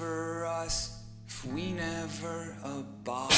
for us if we never abide?